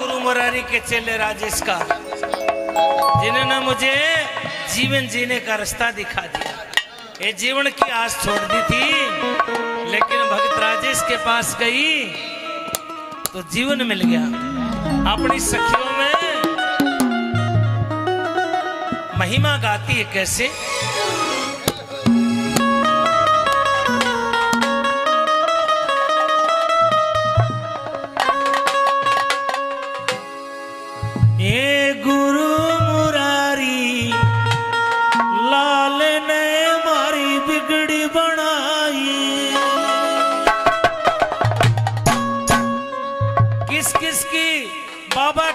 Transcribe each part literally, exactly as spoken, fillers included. गुरु मुरारी के चेले राजेश का, जिन्होंने मुझे जीवन जीने का रास्ता दिखा दिया। ये जीवन की आस छोड़ दी थी, लेकिन भगत राजेश के पास गई तो जीवन मिल गया। अपनी सखियों में महिमा गाती है कैसे।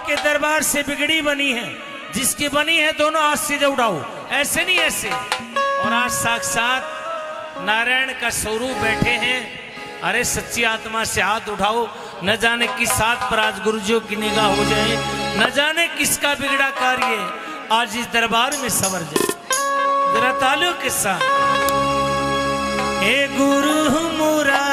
के दरबार से बिगड़ी बनी है, जिसकी बनी है दोनों हाथ से जो उड़ाओ, ऐसे नहीं ऐसे। और आज साक्षात नारायण का स्वरूप बैठे हैं। अरे सच्ची आत्मा से हाथ उठाओ, न जाने किस साथ पर आज गुरुजियों की निगाह हो जाए, न जाने किसका बिगड़ा कार्य आज इस दरबार में संवर जाए। जरा तालियों के साथ। हे गुरु मुरारी